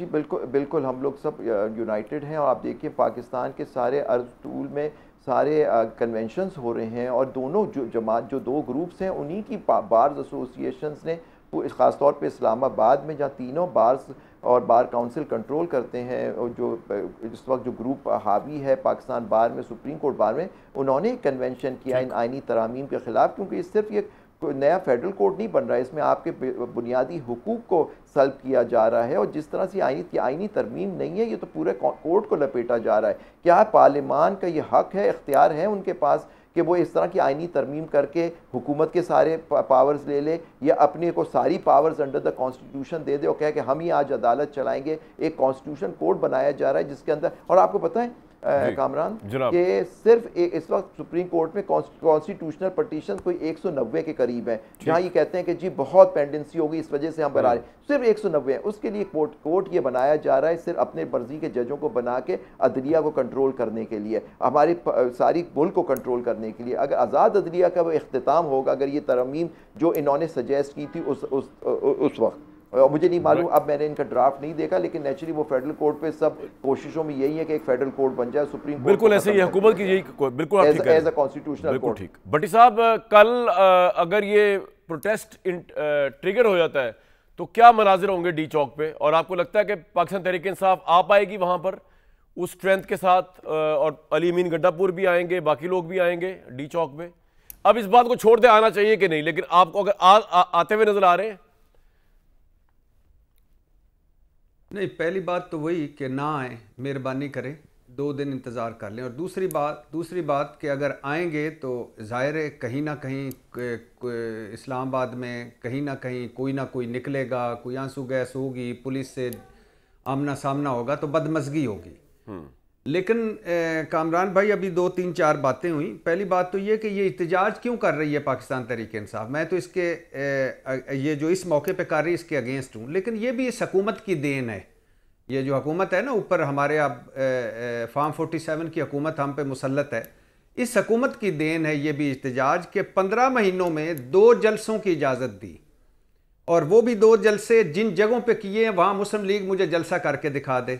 जी बिल्कुल बिल्कुल, हम लोग सब यूनाइटेड हैं, और आप देखिए पाकिस्तान के सारे अर्ज टूल में सारे कन्वेंशंस हो रहे हैं, और दोनों जो जमात जो दो ग्रुप्स हैं उन्हीं की बार्स एसोसिएशंस ने ख़ास तौर पे इस्लामाबाद में, जहाँ तीनों बार्स और बार काउंसिल कंट्रोल करते हैं, और जो इस वक्त जो ग्रुप हावी है पाकिस्तान बार में, सुप्रीम कोर्ट बार में, उन्होंने कन्वेंशन किया इन आइनी तरामीम के ख़िलाफ़, क्योंकि सिर्फ ये नया फेडरल कोर्ट नहीं बन रहा है, इसमें आपके बुनियादी हुकूक को सल्ब किया जा रहा है। और जिस तरह से आईनी आईनी तरमीम नहीं है, ये तो पूरे कोर्ट को लपेटा जा रहा है। क्या पार्लियामान का ये हक है, इख्तियार है उनके पास कि वो इस तरह की आईनी तरमीम करके हुकूमत के सारे पावर्स ले ले, या अपने को सारी पावर्स अंडर द कॉन्स्टिट्यूशन दे दे और कहे कि हम ही आज अदालत चलाएंगे? एक कॉन्स्टिट्यूशन कोर्ट बनाया जा रहा है जिसके अंदर, और आपको पता है कामरान के सिर्फ ए, इस वक्त सुप्रीम कोर्ट में कॉन्स्टिट्यूशनल पटिशन कोई एक सौ नब्बे के करीब है, जहाँ ये कहते हैं कि जी बहुत पेंडेंसी होगी इस वजह से हम बना रहे हैं, सिर्फ एक सौ नब्बे है। उसके लिए कोर्ट कोर्ट ये बनाया जा रहा है सिर्फ अपने मर्जी के जजों को बना के अदलिया को कंट्रोल करने के लिए, हमारे सारी मुल्क को कंट्रोल करने के लिए। अगर आज़ाद अदलिया का वो अख्ताम होगा अगर ये तरमीम जो इन्होंने सजेस्ट की थी उस उस, उस, उस वक्त और मुझे नहीं मालूम, अब मैंने इनका ड्राफ्ट नहीं देखा, लेकिन नेचुरली वो फेडरल कोर्ट पे सब कोशिशों में यही है कि एक फेडरल कोर्ट बन जाए, सुप्रीम कोर्ट बिल्कुल ऐसे ही हुकूमत की यही बिल्कुल as as a constitutional court. ठीक, भट्टी साहब कल अगर ये प्रोटेस्ट ट्रिगर हो जाता है तो क्या मनाजिर होंगे डी चौक पे, और आपको लगता है कि पाकिस्तान तहरीक इंसाफ आ पाएगी वहां पर उस स्ट्रेंथ के साथ, और अली अमीन गड्डापुर भी आएंगे, बाकी लोग भी आएंगे डी चौक पे? अब इस बात को छोड़ दे आना चाहिए कि नहीं, लेकिन आपको अगर आ, आ, आते हुए नजर आ रहे हैं? नहीं, पहली बात तो वही कि ना आए, मेहरबानी करें, दो दिन इंतज़ार कर लें। और दूसरी बात दूसरी बात कि अगर आएंगे तो जाहिर है कहीं ना कहीं इस्लामाबाद में कहीं ना कहीं कोई ना कोई निकलेगा, कोई आंसू गैस होगी, पुलिस से आमना सामना होगा, तो बदमज़गी होगी। लेकिन कामरान भाई अभी दो तीन चार बातें हुई। पहली बात तो ये कि ये इत्तेजाज क्यों कर रही है पाकिस्तान तहरीक इंसाफ, मैं तो इसके ए, ये जो इस मौके पे कर रही है इसके अगेंस्ट हूँ, लेकिन ये भी इस हकूमत की देन है। ये जो हकूमत है ना ऊपर हमारे अब फार्म फोर्टी सेवन की हकूमत हम पे मुसलत है, इस हकूमत की देन है ये भी इत्तेजाज के पंद्रह महीनों में दो जलसों की इजाज़त दी, और वो भी दो जलसे जिन जगहों पर किए हैं वहाँ मुस्लिम लीग मुझे जलसा करके दिखा दे,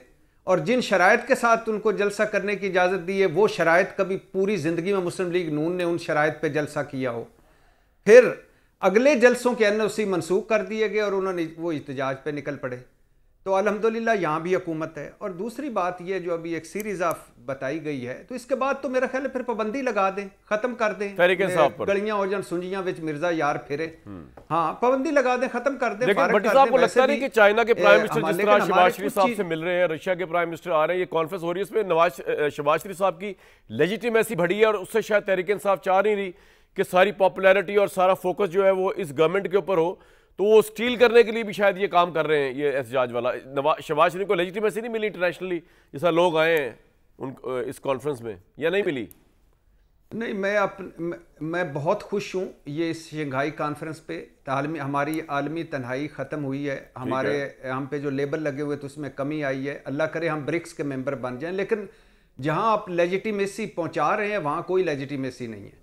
और जिन शराइत के साथ उनको जलसा करने की इजाज़त दी है वो शराइत कभी पूरी ज़िंदगी में मुस्लिम लीग नून ने उन शराइत पे जलसा किया हो। फिर अगले जलसों के एन ओ सी मनसूख कर दिए गए और उन्होंने वो इत्तेजाज पे निकल पड़े। तो अल्हम्दुलिल्लाह यहाँ भी हुकूमत है। और दूसरी बात ये जो अभी एक सीरीज़ ऑफ बताई गई है, तो इसके बाद तो मेरा ख्याल है फिर पाबंदी लगा दें, ख़त्म कर दें, गलियाँ हो जान सुंजियाँ विच मिर्जा यार फिरे, हाँ पाबंदी लगा दें, ख़त्म कर दें। चाइना के प्राइम मिनिस्टर जिस तरह शहबाज शरीफ साहब से मिल रहे हैं, रशिया के प्राइम मिनिस्टर आ रहे हैं, ये कॉन्फ्रेंस हो रही है, इसमें नवाज शहबाज शरीफ साहब की लेजिटिमेसी बढ़ी है, और उससे शायद तहरीक इंसाफ चाह नहीं रही कि सारी पॉपुलैरिटी और सारा फोकस जो है वो इस गवर्नमेंट के ऊपर हो, तो वो स्टील करने के लिए भी शायद ये काम कर रहे हैं। ये एहतजाज वाला नवाज शहबाज शरीफ को लेजिटिमेसी नहीं मिली इंटरनेशनली, जैसा लोग आए हैं उन इस कॉन्फ्रेंस में, या नहीं मिली? नहीं, मैं अप मैं बहुत खुश हूँ ये इस शंघाई कॉन्फ्रेंस पे। आलमी हमारी आलमी तन्हाई ख़त्म हुई है, हमारे हम पे जो लेबल लगे हुए तो उसमें कमी आई है। अल्लाह करे हम ब्रिक्स के मेम्बर बन जाएँ, लेकिन जहाँ आप लेजिटिमेसी पहुँचा रहे हैं वहाँ कोई लेजिटिमेसी नहीं है।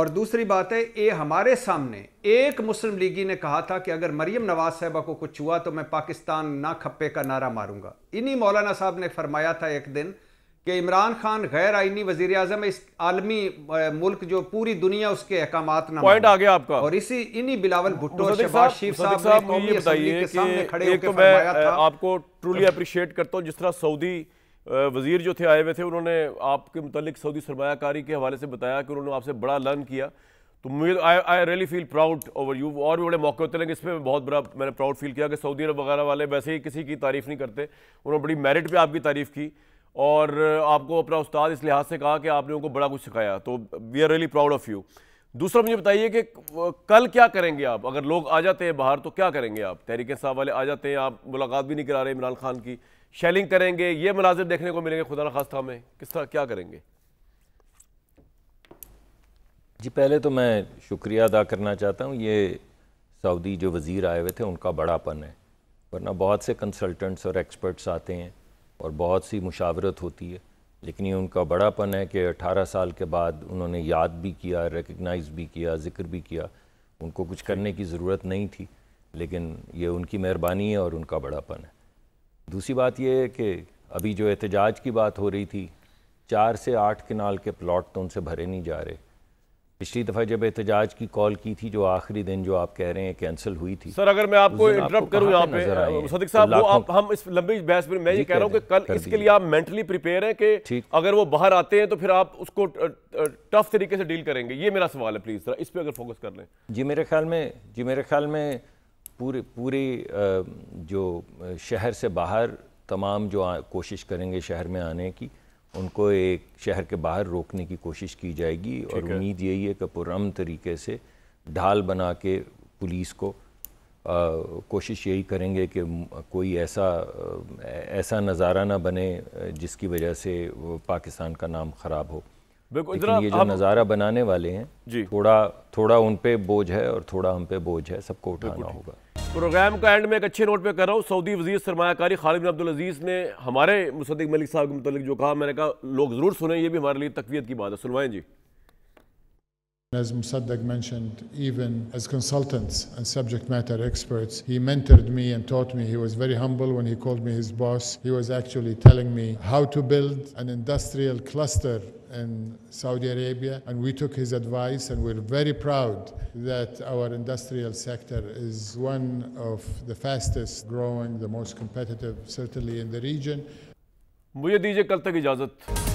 और दूसरी बात है ये हमारे सामने एक मुस्लिम लीगी ने कहा था कि अगर मरीम नवाज साहबा को कुछ हुआ तो मैं पाकिस्तान ना खप्पे का नारा मारूंगा। इन्हीं मौलाना साहब ने फरमाया था एक दिन कि इमरान खान गैर आइनी वजीर आजम, इस आलमी मुल्क जो पूरी दुनिया उसके अहकाम ना पॉइंट आ गया आपका। और इसी इन्हीं बिलावल भुट्टो और शहबाज शरीफ साहब ने बताइए के सामने खड़े होकर फरमाया था। आपको ट्रूली अप्रिशिएट करता हूँ, जिस तरह सऊदी वज़ीर जो थे आए हुए थे, उन्होंने आपके मुतालिक सऊदी सरमायाकारी के हवाले से बताया कि उन्होंने आपसे बड़ा लर्न किया, तो मुझे I really feel proud over you. और भी बड़े मौके होते हैं, लेकिन इसमें बहुत बड़ा मैंने प्राउड फील किया कि सऊदी अरब वगैरह वाले वैसे ही किसी की तारीफ़ नहीं करते, उन्होंने बड़ी मेरिट पे आपकी तारीफ़ की और आपको अपना उस्ताद इस लिहाज से कहा कि आपने उनको बड़ा कुछ सिखाया, तो we are really proud of you. दूसरा मुझे बताइए कि कल क्या करेंगे आप, अगर लोग आ जाते हैं बाहर तो क्या करेंगे आप? तहरीक साहब वाले आ जाते हैं, आप मुलाकात भी नहीं करा रहे इमरान खान की, शेलिंग करेंगे, ये मनाजिर देखने को मिलेंगे खुदा ना खास्ता हमें, किस तरह क्या करेंगे? जी पहले तो मैं शुक्रिया अदा करना चाहता हूँ, ये सऊदी जो वज़ीर आए हुए थे उनका बड़ापन है, वरना बहुत से कंसल्टेंट्स और एक्सपर्ट्स आते हैं और बहुत सी मुशावरत होती है, लेकिन ये उनका बड़ापन है कि अठारह साल के बाद उन्होंने याद भी किया, रिकगनाइज़ भी किया, जिक्र भी किया, उनको कुछ करने की ज़रूरत नहीं थी, लेकिन ये उनकी मेहरबानी है और उनका बड़ापन है। दूसरी बात यह है कि अभी जो एहतजाज की बात हो रही थी, चार से आठ किनाल के प्लॉट तो उनसे भरे नहीं जा रहे। पिछली दफ़ा जब एहतजाज की कॉल की थी जो आखिरी दिन जो आप कह रहे हैं कैंसिल हुई थी। सर अगर मैं आपको इंटरप्ट करूं यहाँ पे मुसद्दिक साहब, वो आप हम इस लंबी बहस में मैं ये कह रहा हूँ कि कल इसके लिए आप मेंटली प्रिपेयर हैं कि अगर वो बाहर आते हैं तो फिर आप उसको टफ तरीके से डील करेंगे, ये मेरा सवाल है, प्लीज़ इस पर अगर फोकस कर लें। जी मेरे ख्याल में जी मेरे ख्याल में पूरे पूरे जो शहर से बाहर तमाम जो कोशिश करेंगे शहर में आने की, उनको एक शहर के बाहर रोकने की कोशिश की जाएगी, और उम्मीद यही है कि पुरम तरीके से ढाल बना के पुलिस को आ, कोशिश यही करेंगे कि कोई ऐसा ऐसा नज़ारा ना बने जिसकी वजह से पाकिस्तान का नाम ख़राब हो। ये जो नज़ारा बनाने वाले हैं थोड़ा थोड़ा उन पे बोझ है और थोड़ा हम पे बोझ है, सबको उठाना होगा। प्रोग्राम का एंड में एक अच्छे नोट पे कर रहा हूँ। सऊदी वज़ीर सरमायाकारी खालिद बिन अब्दुल अजीज़ ने हमारे मुसद्दिक मलिक साहब के मुतालिक जो कहा, मैंने कहा लोग ज़रूर सुने, ये भी हमारे लिए तक़वियत की बात है। सुनवाएं जी। As Musaddiq mentioned, even as consultants and subject matter experts, he mentored me and taught me. He was very humble when he called me his boss. He was actually telling me how to build an industrial cluster in Saudi Arabia, and we took his advice, and we're very proud that our industrial sector is one of the fastest growing, the most competitive, certainly in the region. मुझे दीजिए कल तक इजाजत।